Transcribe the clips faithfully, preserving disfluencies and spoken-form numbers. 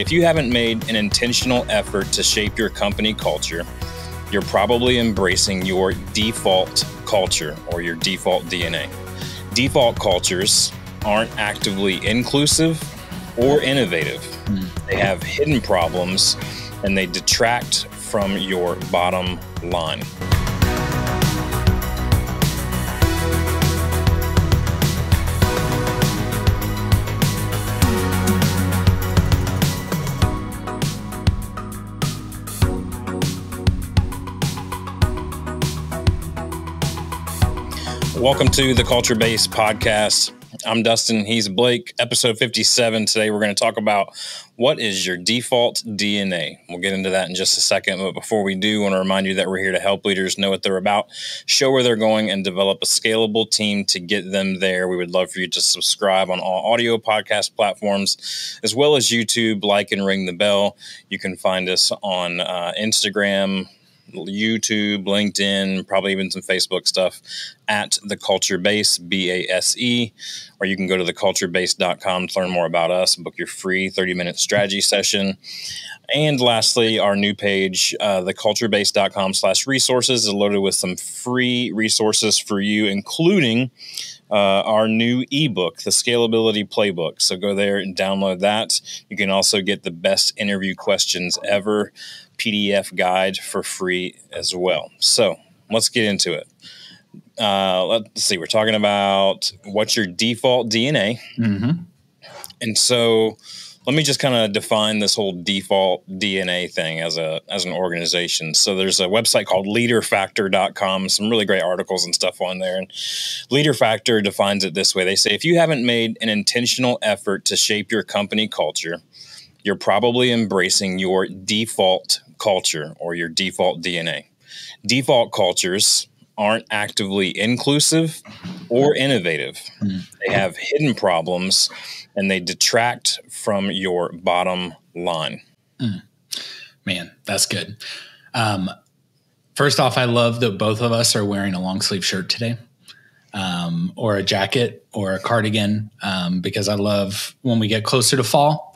If you haven't made an intentional effort to shape your company culture, you're probably embracing your default culture or your default D N A. Default cultures aren't actively inclusive or innovative. They have hidden problems and they detract from your bottom line. Welcome to the Culture Base podcast. I'm Dustin, he's Blake, episode fifty-seven. Today we're going to talk about what is your default D N A. We'll get into that in just a second, but before we do, I want to remind you that we're here to help leaders know what they're about, show where they're going, and develop a scalable team to get them there. We would love for you to subscribe on all audio podcast platforms, as well as YouTube, like and ring the bell. You can find us on uh, Instagram, YouTube, LinkedIn, probably even some Facebook stuff at The Culture Base, B A S E, or you can go to the culture base dot com to learn more about us, book your free thirty-minute strategy session. And lastly, our new page, uh, the culture base dot com slash resources, is loaded with some free resources for you, including Uh, our new ebook, The Scalability Playbook. So go there and download that. You can also get the best interview questions ever P D F guide for free as well. So let's get into it. Uh, let's see. We're talking about what's your default D N A. Mm-hmm. And so let me just kind of define this whole default D N A thing as a as an organization. So there's a website called leader factor dot com, some really great articles and stuff on there. And LeaderFactor defines it this way. They say, if you haven't made an intentional effort to shape your company culture, you're probably embracing your default culture or your default D N A. Default cultures aren't actively inclusive or innovative. They have hidden problems and they detract from your bottom line. Mm. Man, that's good. Um, first off, I love that both of us are wearing a long sleeve shirt today, um, or a jacket or a cardigan, um, because I love when we get closer to fall,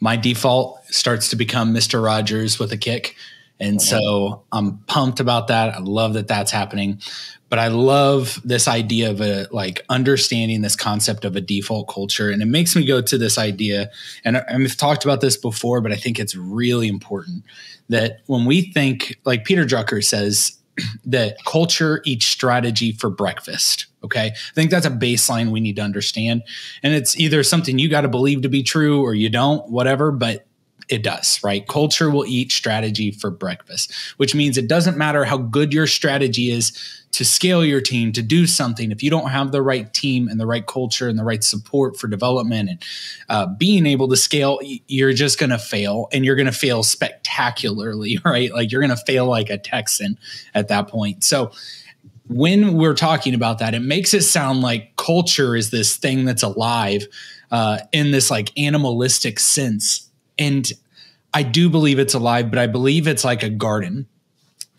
my default starts to become Mister Rogers with a kick. And so I'm pumped about that. I love that that's happening. But I love this idea of a, like understanding this concept of a default culture. And it makes me go to this idea. And I, I've talked about this before, but I think it's really important that when we think, like Peter Drucker says, that culture eats strategy for breakfast. Okay. I think that's a baseline we need to understand. And it's either something you got to believe to be true or you don't, whatever, but it does, right? Culture will eat strategy for breakfast, which means it doesn't matter how good your strategy is to scale your team, to do something. If you don't have the right team and the right culture and the right support for development and uh, being able to scale, you're just going to fail, and you're going to fail spectacularly, right? Like you're going to fail like a Texan at that point. So when we're talking about that, it makes it sound like culture is this thing that's alive uh, in this like animalistic sense. And I do believe it's alive, but I believe it's like a garden,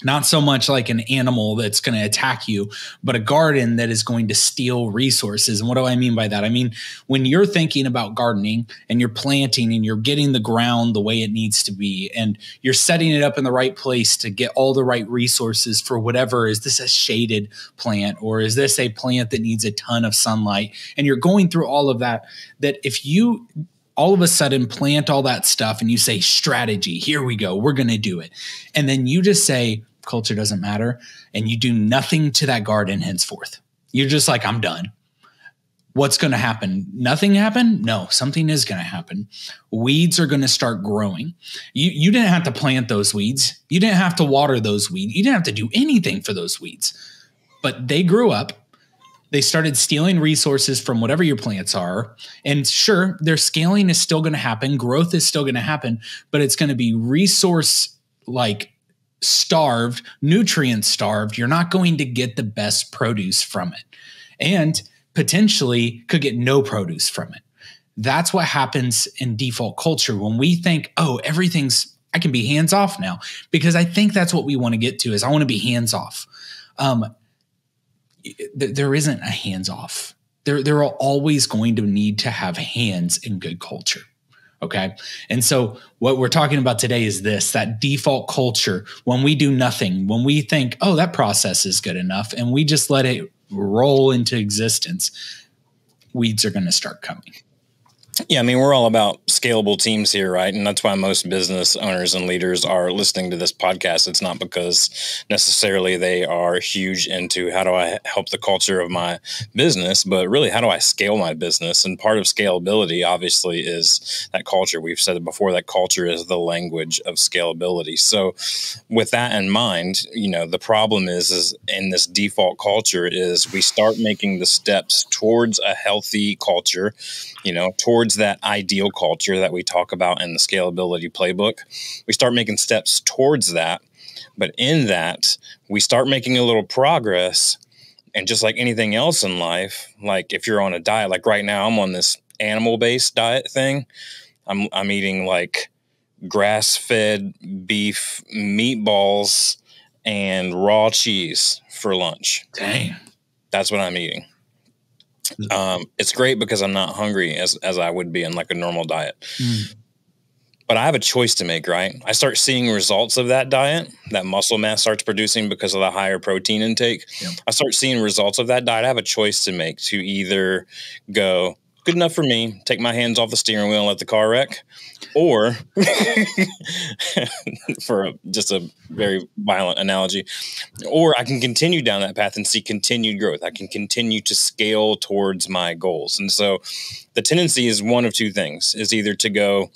not so much like an animal that's going to attack you, but a garden that is going to steal resources. And what do I mean by that? I mean, when you're thinking about gardening and you're planting and you're getting the ground the way it needs to be, and you're setting it up in the right place to get all the right resources for whatever, is this a shaded plant or is this a plant that needs a ton of sunlight? And you're going through all of that, that if you all of a sudden plant all that stuff and you say strategy, here we go, we're going to do it. And then you just say culture doesn't matter and you do nothing to that garden henceforth. You're just like, I'm done. What's going to happen? Nothing happened? No, something is going to happen. Weeds are going to start growing. You, you didn't have to plant those weeds. You didn't have to water those weeds. You didn't have to do anything for those weeds, but they grew up. They started stealing resources from whatever your plants are. And sure, their scaling is still going to happen. Growth is still going to happen, but it's going to be resource like starved, nutrient starved. You're not going to get the best produce from it, and potentially could get no produce from it. That's what happens in default culture. When we think, oh, everything's, I can be hands off now, because I think that's what we want to get to, is I want to be hands off. Um, There isn't a hands off. There, there are always going to need to have hands in good culture. Okay. And so what we're talking about today is this, that default culture, when we do nothing, when we think, oh, that process is good enough, and we just let it roll into existence, weeds are going to start coming. Yeah. I mean, we're all about scalable teams here, right? And that's why most business owners and leaders are listening to this podcast. It's not because necessarily they are huge into how do I help the culture of my business, but really how do I scale my business? And part of scalability, obviously, is that culture. We've said it before, that culture is the language of scalability. So with that in mind, you know, the problem is, is in this default culture is we start making the steps towards a healthy culture, you know, towards that ideal culture that we talk about in the scalability playbook. We start making steps towards that, but in that, we start making a little progress. And just like anything else in life, like if you're on a diet, like right now, I'm on this animal-based diet thing. I'm, I'm eating like grass-fed beef meatballs and raw cheese for lunch. Dang. That's what I'm eating. Um, it's great because I'm not hungry as, as I would be in like a normal diet, mm. but I have a choice to make, right? I start seeing results of that diet, that muscle mass starts producing because of the higher protein intake. Yeah. I start seeing results of that diet. I have a choice to make to either go good enough for me, take my hands off the steering wheel and let the car wreck, or for a, just a very violent analogy, or I can continue down that path and see continued growth. I can continue to scale towards my goals. And so the tendency is one of two things, is either to go,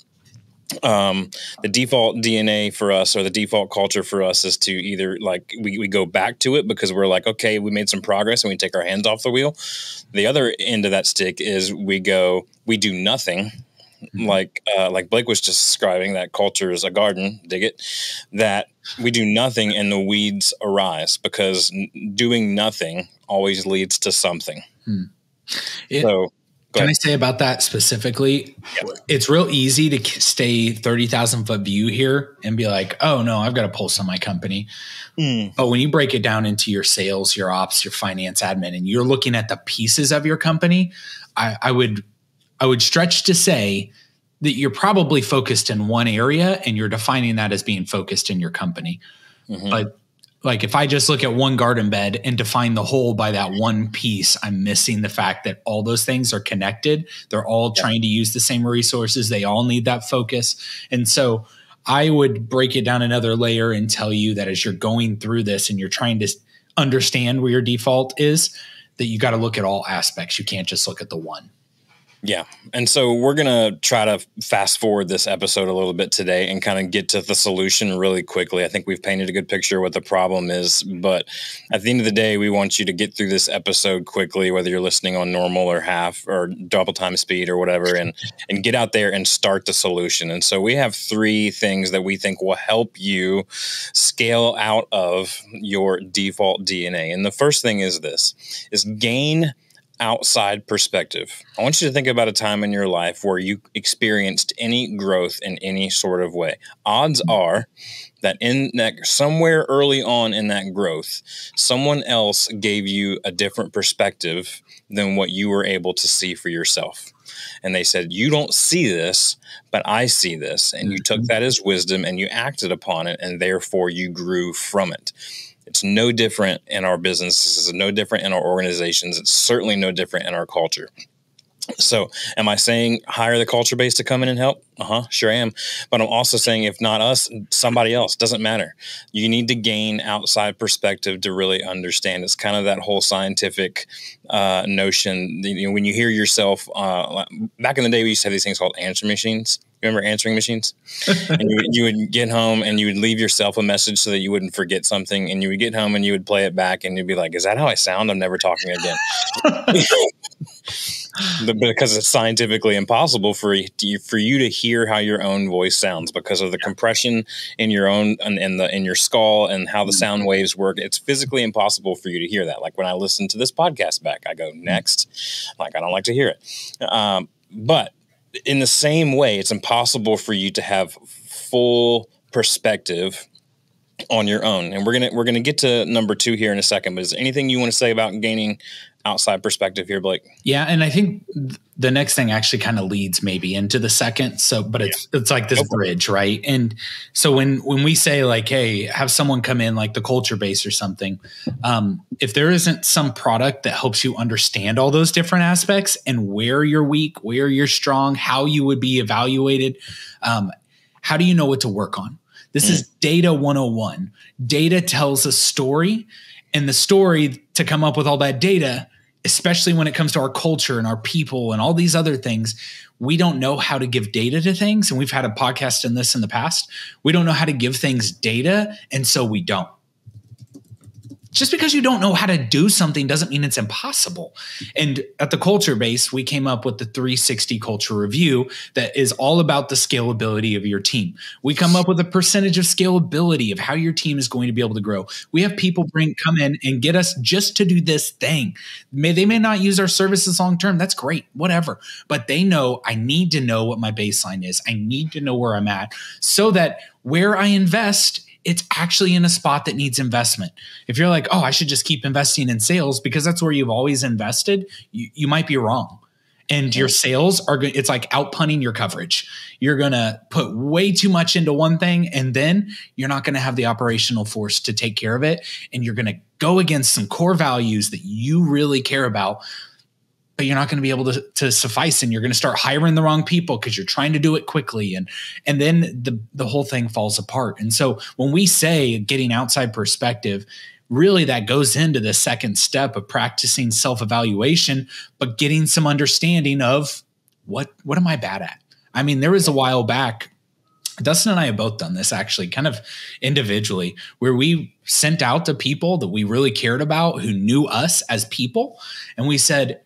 um, the default D N A for us or the default culture for us is to either like we, we go back to it because we're like, okay, we made some progress and we take our hands off the wheel. The other end of that stick is we go, we do nothing. Mm-hmm. Like, uh, like Blake was just describing, that culture is a garden, dig it, that we do nothing and the weeds arise because n- doing nothing always leads to something. Hmm. It, so, can ahead. I say about that specifically? Yeah. It's real easy to stay thirty thousand foot view here and be like, oh no, I've got a pulse on my company. Mm. But when you break it down into your sales, your ops, your finance admin, and you're looking at the pieces of your company, I, I would I would stretch to say that you're probably focused in one area and you're defining that as being focused in your company. Mm-hmm. But like if I just look at one garden bed and define the whole by that one piece, I'm missing the fact that all those things are connected. They're all yeah. trying to use the same resources. They all need that focus. And so I would break it down another layer and tell you that as you're going through this and you're trying to understand where your default is, that you got to look at all aspects. You can't just look at the one. Yeah. And so we're going to try to fast forward this episode a little bit today and kind of get to the solution really quickly. I think we've painted a good picture of what the problem is, but at the end of the day, we want you to get through this episode quickly, whether you're listening on normal or half or double time speed or whatever, and, and get out there and start the solution. And so we have three things that we think will help you scale out of your default D N A. And the first thing is this, is gain outside perspective. I want you to think about a time in your life where you experienced any growth in any sort of way. Odds are that in that somewhere early on in that growth, someone else gave you a different perspective than what you were able to see for yourself. And they said, you don't see this, but I see this. And you took that as wisdom and you acted upon it, and therefore you grew from it. It's no different in our businesses. It's no different in our organizations. It's certainly no different in our culture. So am I saying hire the culture base to come in and help? Uh-huh, sure am. But I'm also saying if not us, somebody else, doesn't matter. You need to gain outside perspective to really understand. It's kind of that whole scientific uh, notion. You know, when you hear yourself, uh, back in the day, we used to have these things called answer machines. You remember answering machines? And you, you would get home and you would leave yourself a message so that you wouldn't forget something. And you would get home and you would play it back and you'd be like, is that how I sound? I'm never talking again. the, because it's scientifically impossible for you, for you to hear how your own voice sounds because of the compression in your own and in, in, the, in your skull and how the sound waves work. It's physically impossible for you to hear that. Like when I listen to this podcast back, I go next. Like, I don't like to hear it. Um, but in the same way, it's impossible for you to have full perspective on your own. And we're going to, we're going to get to number two here in a second, but is there anything you want to say about gaining outside perspective here, Blake. Yeah. And I think the next thing actually kind of leads maybe into the second. So, but it's, yeah. it's like this bridge, right? And so when, when we say like, hey, have someone come in like the Culture Base or something, um, if there isn't some product that helps you understand all those different aspects and where you're weak, where you're strong, how you would be evaluated, um, how do you know what to work on? This mm. is data one oh one. Data tells a story, and the story to come up with all that data, especially when it comes to our culture and our people and all these other things, we don't know how to give data to things. And we've had a podcast in this in the past. We don't know how to give things data. And so we don't. Just because you don't know how to do something doesn't mean it's impossible. And at the Culture Base, we came up with the three sixty Culture Review that is all about the scalability of your team. We come up with a percentage of scalability of how your team is going to be able to grow. We have people bring come in and get us just to do this thing. May, they may not use our services long term. That's great, whatever. But they know I need to know what my baseline is. I need to know where I'm at so that where I invest, it's actually in a spot that needs investment. If you're like, oh, I should just keep investing in sales because that's where you've always invested, you, you might be wrong. And your sales are going to, it's like outpunting your coverage. You're going to put way too much into one thing, and then you're not going to have the operational force to take care of it. And you're going to go against some core values that you really care about, but you're not going to be able to, to suffice. And you're going to start hiring the wrong people because you're trying to do it quickly. And, and then the, the whole thing falls apart. And so when we say getting outside perspective, really that goes into the second step of practicing self-evaluation, but getting some understanding of what, what am I bad at? I mean, there was a while back, Dustin and I have both done this actually kind of individually, where we sent out to people that we really cared about who knew us as people. And we said,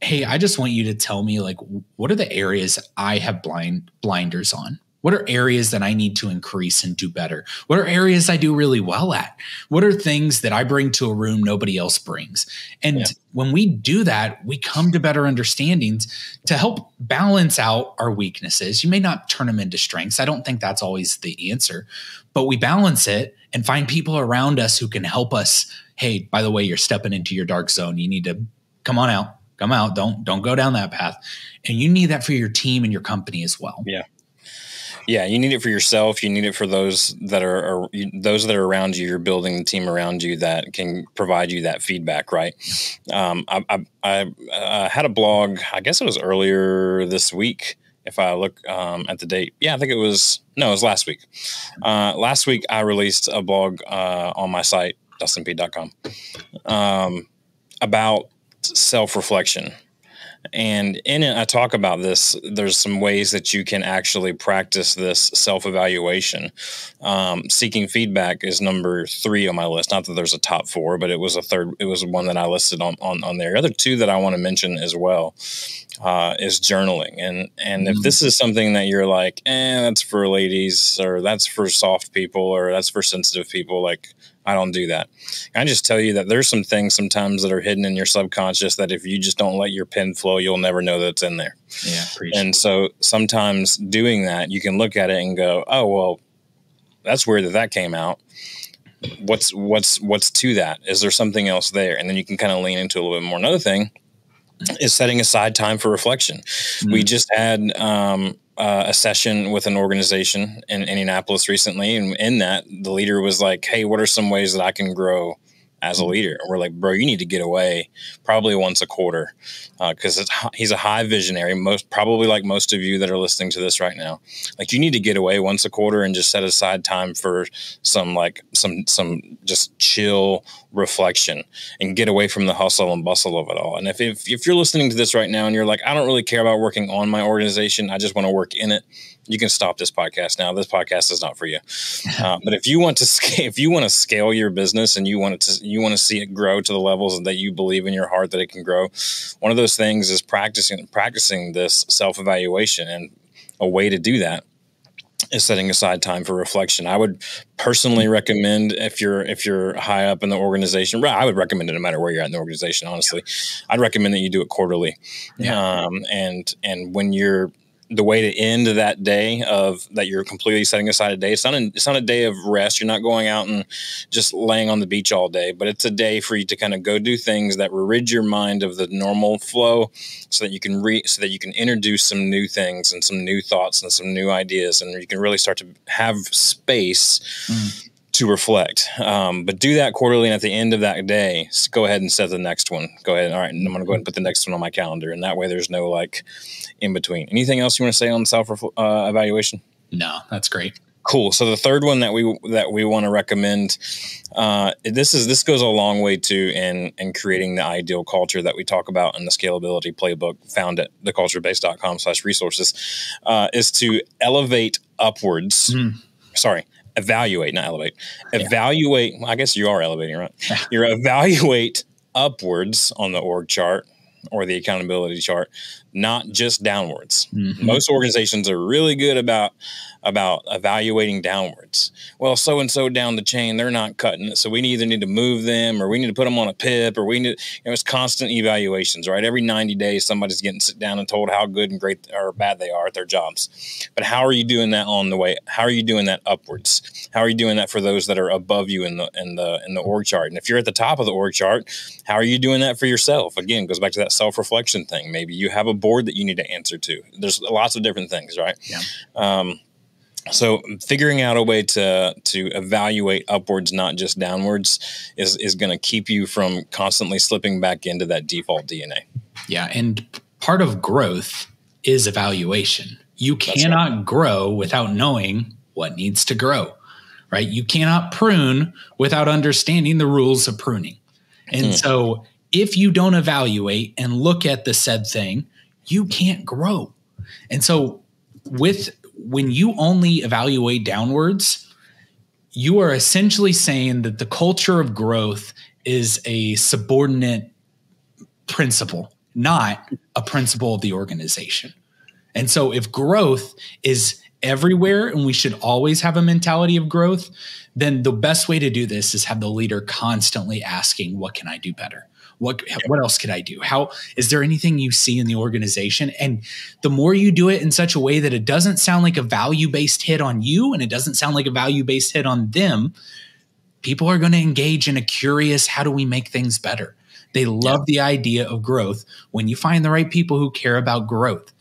hey, I just want you to tell me, like, what are the areas I have blind blinders on? What are areas that I need to increase and do better? What are areas I do really well at? What are things that I bring to a room nobody else brings? And yeah. when we do that, we come to better understandings to help balance out our weaknesses. You may not turn them into strengths. I don't think that's always the answer, but we balance it and find people around us who can help us. Hey, by the way, you're stepping into your dark zone. You need to come on out. Come out. Don't, don't go down that path. And you need that for your team and your company as well. Yeah. Yeah. You need it for yourself. You need it for those that are, are those that are around you. You're building the team around you that can provide you that feedback. Right. Um, I, I, I uh, had a blog, I guess it was earlier this week. If I look um, at the date, yeah, I think it was, no, it was last week. Uh, last week I released a blog uh, on my site, Dustin P dot com, um, about self-reflection. And in it, I talk about this. There's some ways that you can actually practice this self-evaluation. Um, seeking feedback is number three on my list. Not that there's a top four, but it was a third. It was one that I listed on, on, on there. The other two that I want to mention as well uh, is journaling. And, and mm-hmm. if this is something that you're like, eh, that's for ladies, or that's for soft people, or that's for sensitive people, like, I don't do that. I just tell you that there's some things sometimes that are hidden in your subconscious that if you just don't let your pen flow, you'll never know that's in there. Yeah. And so sometimes doing that, you can look at it and go, oh, well, that's weird that that came out. What's, what's, what's to that? Is there something else there? And then you can kind of lean into a little bit more. Another thing is setting aside time for reflection. Mm-hmm. We just had, um, Uh, a session with an organization in Indianapolis recently. And in that, the leader was like, hey, what are some ways that I can grow as a leader? And we're like, bro, you need to get away probably once a quarter because uh, he's a high visionary, most probably like most of you that are listening to this right now. Like, you need to get away once a quarter and just set aside time for some like some some just chill reflection and get away from the hustle and bustle of it all. And if, if, if you're listening to this right now and you're like, I don't really care about working on my organization, I just want to work in it, you can stop this podcast now. This podcast is not for you. Uh, but if you want to scale, if you want to scale your business and you want it to, you want to see it grow to the levels that you believe in your heart that it can grow, one of those things is practicing practicing this self-evaluation. And a way to do that is setting aside time for reflection. I would personally recommend, if you're if you're high up in the organization, I would recommend it no matter where you're at in the organization. Honestly, I'd recommend that you do it quarterly. Yeah. Um, and and when you're the way to end that day of that you're completely setting aside a day. It's not a, it's not a day of rest. You're not going out and just laying on the beach all day, but it's a day for you to kind of go do things that rid your mind of the normal flow, so that you can re so that you can introduce some new things and some new thoughts and some new ideas, and you can really start to have space mm. to reflect. Um, but do that quarterly, and at the end of that day, go ahead and set the next one. Go ahead. All right, I'm going to go ahead and put the next one on my calendar, and that way there's no like in between. Anything else you want to say on self uh, evaluation? No, that's great. Cool. So the third one that we that we want to recommend, uh, this is this goes a long way too in in creating the ideal culture that we talk about in the scalability playbook found at the culture base dot com slash resources, uh, is to elevate upwards. Mm. Sorry. Evaluate, not elevate. Evaluate. Yeah. I guess you are elevating, right? Yeah. You're evaluate upwards on the org chart or the accountability chart, not just downwards. Mm-hmm. Most organizations are really good about about evaluating downwards. Well, so and so down the chain, they're not cutting it, so we either need to move them, or we need to put them on a P I P, or we need. You know, it's constant evaluations, right? Every ninety days, somebody's getting sit down and told how good and great or bad they are at their jobs. But how are you doing that on the way? How are you doing that upwards? How are you doing that for those that are above you in the in the in the org chart? And if you're at the top of the org chart, how are you doing that for yourself? Again, goes back to that self-reflection thing. Maybe you have a board that you need to answer to. There's lots of different things, right? Yeah. Um, so figuring out a way to to evaluate upwards, not just downwards, is is going to keep you from constantly slipping back into that default D N A. Yeah, and part of growth is evaluation. You cannot right. grow without knowing what needs to grow, right? You cannot prune without understanding the rules of pruning. And mm. so if you don't evaluate and look at the said thing, you can't grow. And so with when you only evaluate downwards, you are essentially saying that the culture of growth is a subordinate principle, not a principle of the organization. And so if growth is everywhere and we should always have a mentality of growth, then the best way to do this is have the leader constantly asking, what can I do better? What, what else could I do? How is there anything you see in the organization? And the more you do it in such a way that it doesn't sound like a value-based hit on you and it doesn't sound like a value-based hit on them, people are going to engage in a curious, how do we make things better? They love the idea of growth when you find the right people who care about growth.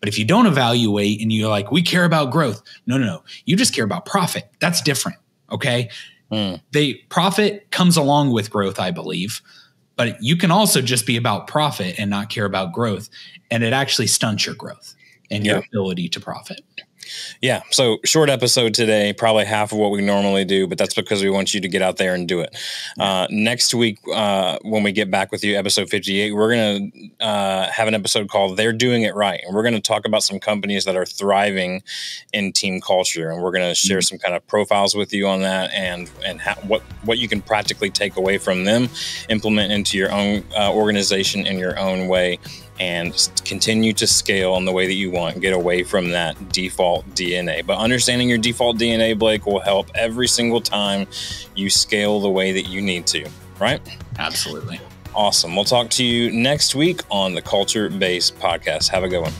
But if you don't evaluate and you're like, we care about growth. No, no, no. You just care about profit. That's different. Okay. Mm. They profit comes along with growth, I believe. But you can also just be about profit and not care about growth. And it actually stunts your growth and your yeah. ability to profit. Yeah. So short episode today, probably half of what we normally do, but that's because we want you to get out there and do it. Uh, next week, uh, when we get back with you, episode fifty-eight, we're going to uh, have an episode called They're Doing It Right. And we're going to talk about some companies that are thriving in team culture. And we're going to share some kind of profiles with you on that and, and how, what, what you can practically take away from them, implement into your own uh, organization in your own way, and continue to scale in the way that you want. Get away from that default D N A. But understanding your default D N A, Blake, will help every single time you scale the way that you need to, right? Absolutely. Awesome. We'll talk to you next week on the Culture Base Podcast. Have a good one.